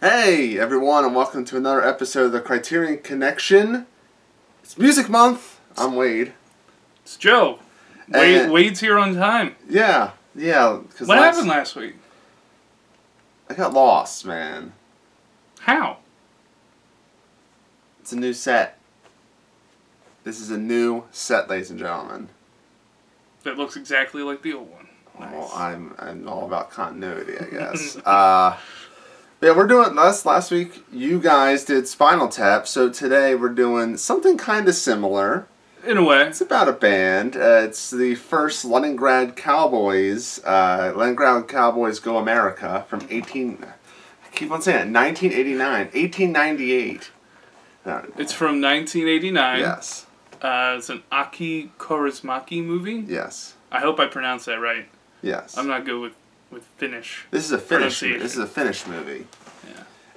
Hey everyone, and welcome to another episode of the Criterion Collection. It's Music Month. I'm Wade. It's Joe. Wade's here on time. Yeah. What happened last week? I got lost, man. How? It's a new set. This is a new set, ladies and gentlemen. That looks exactly like the old one. Nice. Well, I'm all about continuity, I guess. Yeah, we're doing this. Last week, you guys did Spinal Tap, so today we're doing something kind of similar. In a way. It's about a band. It's the first Leningrad Cowboys Go America from 1998. No. It's from 1989. Yes. It's an Aki Kaurismäki movie. Yes. I hope I pronounced that right. Yes. I'm not good with Finnish. This is a Finnish movie.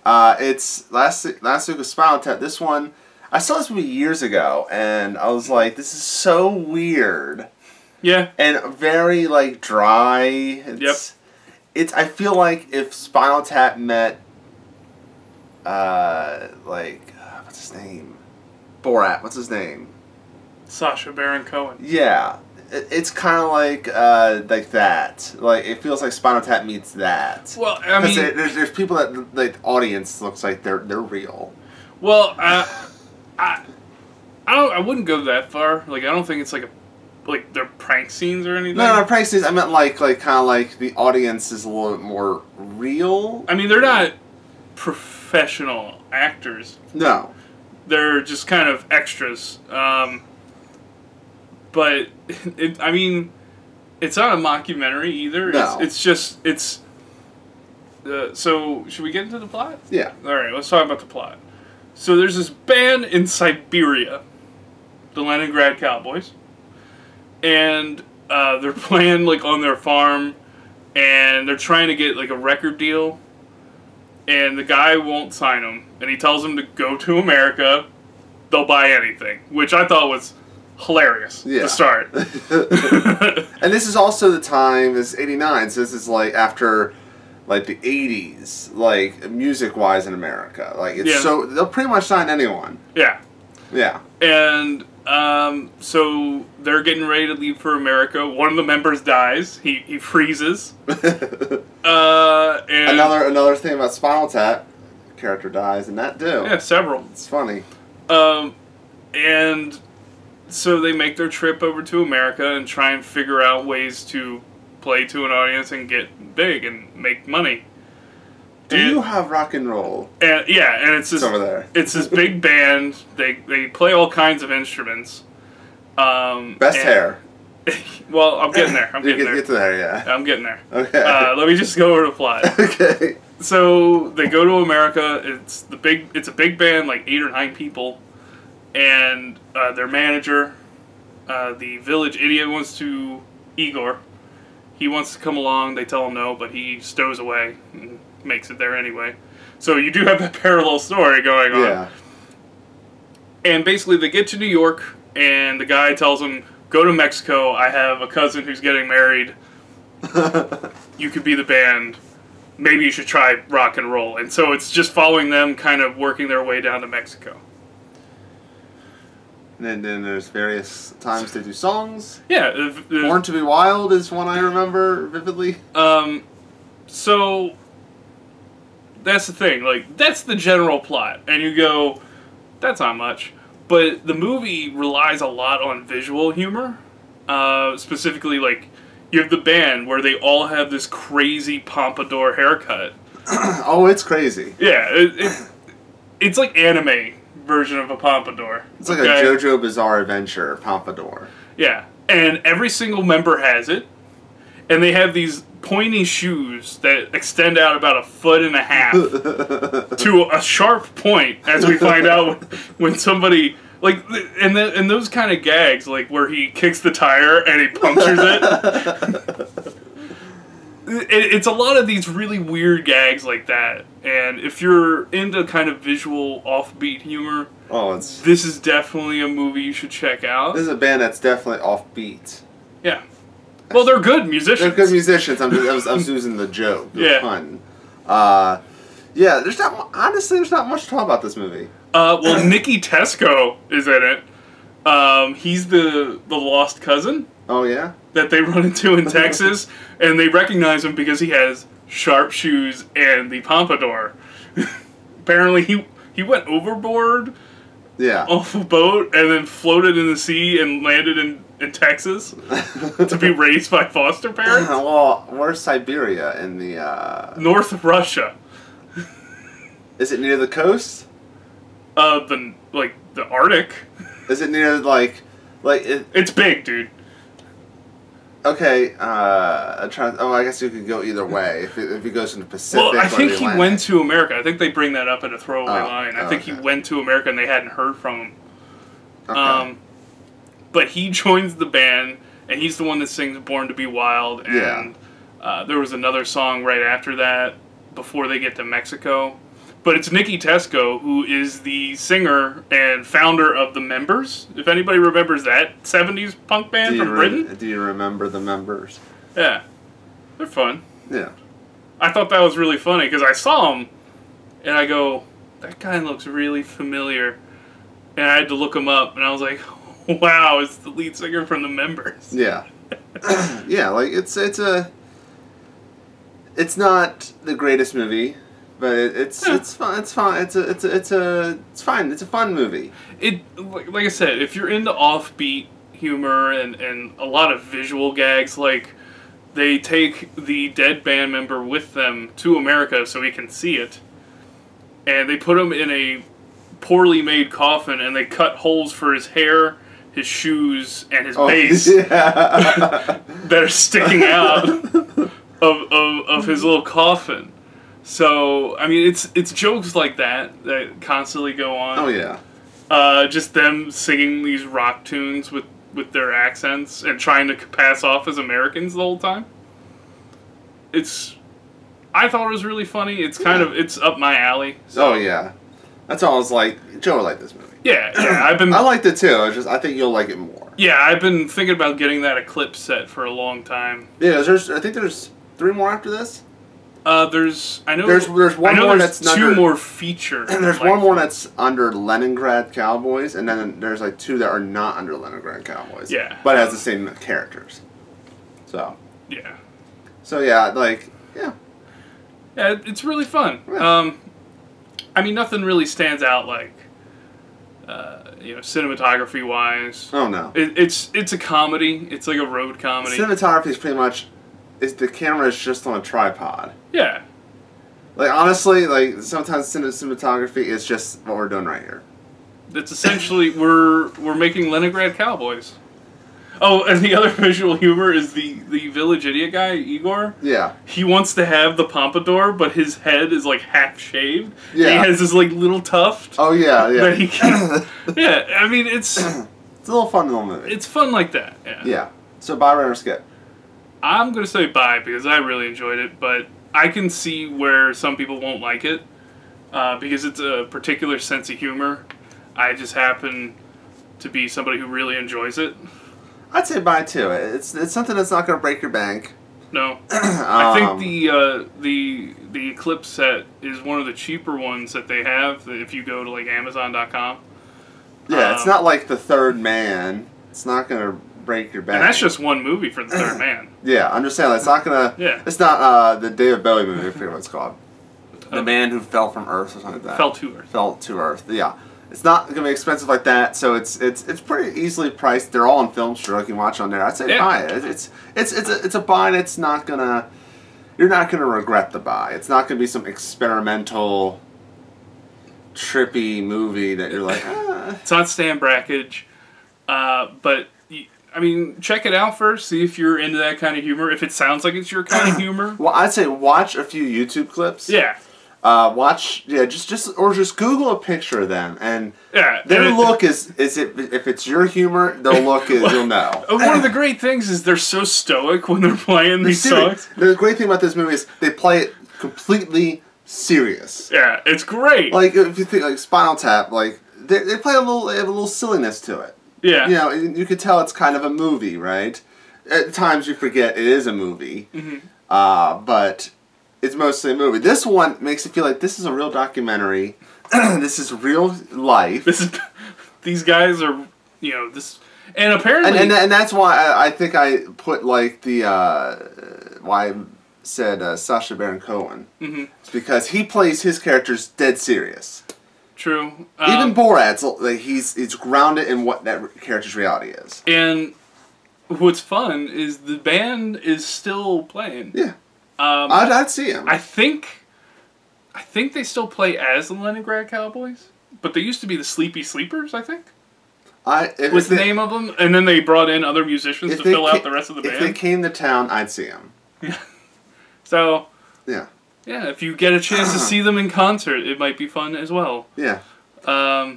Yeah. It's last week was Spinal Tap. This one, I saw this movie years ago, and I was like, this is so weird. Yeah. And very like dry. It's I feel like if Spinal Tap met, what's his name? Borat. What's his name? Sasha Baron Cohen. Yeah. It's kind of like that. Like, it feels like Spinal Tap meets that. Well, I mean, there's people that like the audience looks like they're real. Well, I wouldn't go that far. Like, I don't think it's like their prank scenes or anything. No, prank scenes. I meant like kind of like the audience is a little bit more real. I mean, they're not professional actors. No, they're just kind of extras. But, I mean, it's not a mockumentary either. No. It's just... So, should we get into the plot? Yeah. Alright, let's talk about the plot. So, there's this band in Siberia, the Leningrad Cowboys, and they're playing, like, on their farm, and they're trying to get, like, a record deal, and the guy won't sign them, and he tells them to go to America, they'll buy anything, which I thought was... hilarious to start. And this is also the time, it's 89, so this is like after like the 80s, like music wise in America. Like it's so they'll pretty much sign anyone. Yeah. Yeah. And so they're getting ready to leave for America. One of the members dies, he freezes. And another thing about Spinal Tap, character dies in that too. Yeah, several. It's funny. And so they make their trip over to America and try and figure out ways to play to an audience and get big and make money. Do you have rock and roll? And, yeah, and it's this, over there. It's this big band. They play all kinds of instruments. Best hair. Well, I'm getting there. I'm getting there. Okay. Let me just go over the plot. Okay. So they go to America. It's a big band, like 8 or 9 people. And their manager, the village idiot, Igor. He wants to come along. They tell him no, but he stows away and makes it there anyway. So you do have that parallel story going on. Yeah. And basically they get to New York, and the guy tells them, go to Mexico. I have a cousin who's getting married. You could be the band. Maybe you should try rock and roll. And so it's just following them, kind of working their way down to Mexico. And then there's various times they do songs. Yeah. Born to be Wild is one I remember vividly. So, that's the thing. Like, that's the general plot. And you go, that's not much. But the movie relies a lot on visual humor. Specifically, like, you have the band where they all have this crazy pompadour haircut. Oh, it's crazy. Yeah. It's like anime version of a pompadour. It's like a Jojo Bizarre Adventure pompadour. Yeah. And every single member has it. And they have these pointy shoes that extend out about 1.5 feet to a sharp point, as we find out when somebody... like, and those kind of gags, like where he kicks the tire and he punctures it. It's a lot of these really weird gags like that, and if you're into kind of visual, offbeat humor, this is definitely a movie you should check out. This is a band that's definitely offbeat. Yeah. Well, they're good musicians. I'm just using the joke. The pun. Yeah, there's not, honestly, there's not much to talk about this movie. Well, Nicky Tesco is in it. He's the lost cousin. Oh, yeah? That they run into in Texas, and they recognize him because he has sharp shoes and the pompadour. Apparently, he went overboard off a boat and then floated in the sea and landed in Texas to be raised by foster parents. Well, where's Siberia in the... North Russia. Is it near the coast? The Arctic. Is it near, it's big, dude. Okay, I guess you could go either way. If he goes into Pacific. Well, I think he went to America. I think they bring that up in a throwaway line. I think he went to America and they hadn't heard from him. Okay. But he joins the band, and he's the one that sings Born to Be Wild. And there was another song right after that, before they get to Mexico. But it's Nicky Tesco, who is the singer and founder of the Members. If anybody remembers that 70s punk band from Britain. Do you remember the Members? Yeah. They're fun. Yeah. I thought that was really funny because I saw him and I go, that guy looks really familiar. And I had to look him up and I was like, wow, it's the lead singer from the Members. Yeah. Yeah, it's not the greatest movie. But it's fun. It's fun. It's fine. It's a fun movie. Like I said, if you're into offbeat humor and a lot of visual gags, like they take the dead band member with them to America so he can see it, and they put him in a poorly made coffin, and they cut holes for his hair, his shoes, and his face that are sticking out of his little coffin. So, I mean, it's jokes like that that constantly go on. Oh, yeah. Just them singing these rock tunes with their accents and trying to pass off as Americans the whole time. I thought it was really funny. It's kind of, it's up my alley. So. Oh, yeah. That's all I was like, Joe would like this movie. Yeah, yeah. I liked it, too. I think you'll like it more. Yeah, I've been thinking about getting that Eclipse set for a long time. Yeah, I think there's 3 more after this. There's two more featured. And there's one more that's under Leningrad Cowboys, and then there's like 2 that are not under Leningrad Cowboys. Yeah. But has the same characters. So. Yeah. So yeah, yeah, it's really fun. Yeah. I mean, nothing really stands out cinematography wise. Oh no. It's a comedy. It's like a road comedy. Cinematography is pretty much. The camera is just on a tripod. Yeah. Like, honestly, sometimes cinematography is just what we're doing right here. It's essentially, we're making Leningrad Cowboys. Oh, and the other visual humor is the village idiot guy, Igor. Yeah. He wants to have the pompadour, but his head is, half-shaved. Yeah. And he has this, little tuft. Oh, yeah, yeah. That he can, yeah, I mean, it's... It's a little fun little movie. It's fun like that, yeah. Yeah. So, buy, rent, or skip. I'm going to say bye because I really enjoyed it, but I can see where some people won't like it because it's a particular sense of humor. I just happen to be somebody who really enjoys it. I'd say bye too. It's something that's not going to break your bank. No. I think the Eclipse set is one of the cheaper ones that they have if you go to Amazon.com. Yeah, it's not like the Third Man. It's not going to... break your back. And that's just one movie for the Third Man. Yeah, I'm just saying it's not gonna. Yeah. It's not the David Bowie movie. I forget what it's called. The Man Who Fell from Earth or something like that. Fell to Earth. Fell to Earth. Yeah, it's not gonna be expensive like that. So it's pretty easily priced. They're all on Filmstruck. You can watch on there. I'd say buy it. It's a buy. And it's not gonna. You're not gonna regret the buy. It's not gonna be some experimental, trippy movie that you're like. Ah. It's on Stan Brakhage, but. I mean, check it out first, see if you're into that kind of humor, if it sounds like it's your kind of humor. Well, I'd say watch a few YouTube clips. Yeah. Just Google a picture of them and if it's your humor, the look is you'll know. One of the great things is they're so stoic when they're playing these songs. The great thing about this movie is they play it completely serious. Yeah, it's great. Like if you think Spinal Tap, they play a little silliness to it. Yeah. You could tell it's kind of a movie, right? At times you forget it is a movie. Mm-hmm. But it's mostly a movie. This one makes it feel like this is a real documentary. This is real life. This is, these guys are, you know, this... And apparently... And that's why I think I put, like, the... why I said Sasha Baron Cohen. Mm-hmm. It's because he plays his characters dead serious. True. Even Borat's, like, he's grounded in what that character's reality is. And what's fun is the band is still playing. Yeah. I'd see him. I think they still play as the Leningrad Cowboys, but they used to be the Sleepy Sleepers, I think. Was the name of them, and then they brought in other musicians to fill out the rest of the band. If they came to town, I'd see them. Yeah. So. Yeah. Yeah, if you get a chance to see them in concert, it might be fun as well. Yeah. But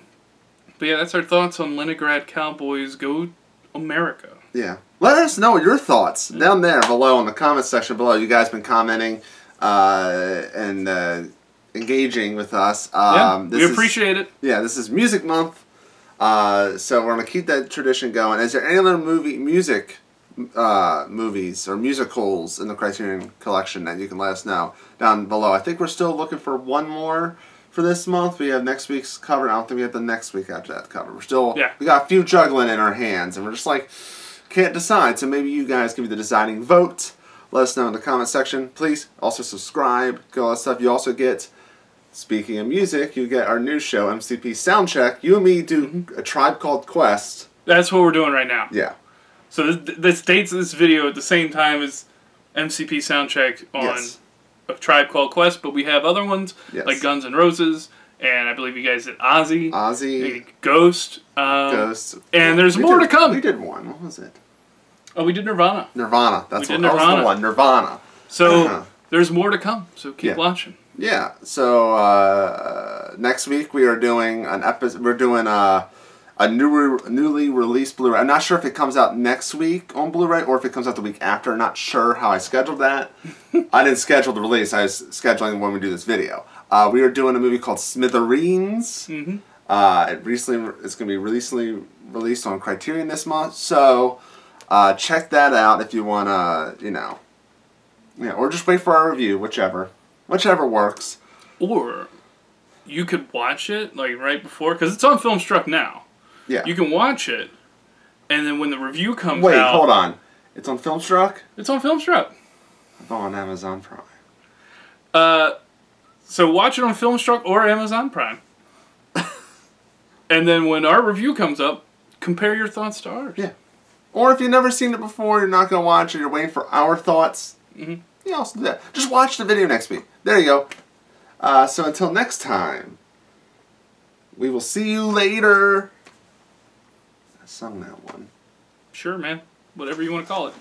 yeah, that's our thoughts on Leningrad Cowboys Go America. Yeah. Let us know your thoughts down there below in the comments section below. You guys have been commenting and engaging with us. Yeah, we appreciate it. Yeah, this is Music Month, so we're going to keep that tradition going. Is there any other movies or musicals in the Criterion Collection that you can let us know down below? I think we're still looking for one more for this month. We have next week's covered. I don't think we have the next week after that covered. We're still, we got a few juggling in our hands, and we're just like, can't decide. So maybe you guys can be the deciding vote. Let us know in the comment section. Please also subscribe, get all that stuff. You also get, speaking of music, you get our new show, MCP Soundcheck. You and me do A Tribe Called Quest. That's what we're doing right now. Yeah. So this dates this video at the same time as MCP Soundcheck on A Tribe Called Quest, but we have other ones like Guns N' Roses, and I believe you guys did Ozzy. Ozzy. Ghost. Ghost. And there's more to come. We did one. What was it? Oh, we did Nirvana. Nirvana. That's what, Nirvana. That was the one. Nirvana. So there's more to come, so keep watching. Yeah. So next week we are doing an episode. We're doing... a newly released Blu-ray. I'm not sure if it comes out next week on Blu-ray or if it comes out the week after. I'm not sure how I scheduled that. I didn't schedule the release. I was scheduling when we do this video. We are doing a movie called Smithereens. Mm-hmm. It's going to be recently released on Criterion this month. So check that out if you want to, you know. Yeah, or just wait for our review, whichever works. Or you could watch it like right before, because it's on Filmstruck now. Yeah. You can watch it, and then when the review comes out... Wait, hold on. It's on Filmstruck? It's on Filmstruck. It's on Amazon Prime. So watch it on Filmstruck or Amazon Prime. And then when our review comes up, compare your thoughts to ours. Yeah. Or if you've never seen it before, you're not going to watch it, you're waiting for our thoughts, you also do that. Just watch the video next week. There you go. So until next time, we will see you later. Sung that one. Sure, man. Whatever you want to call it.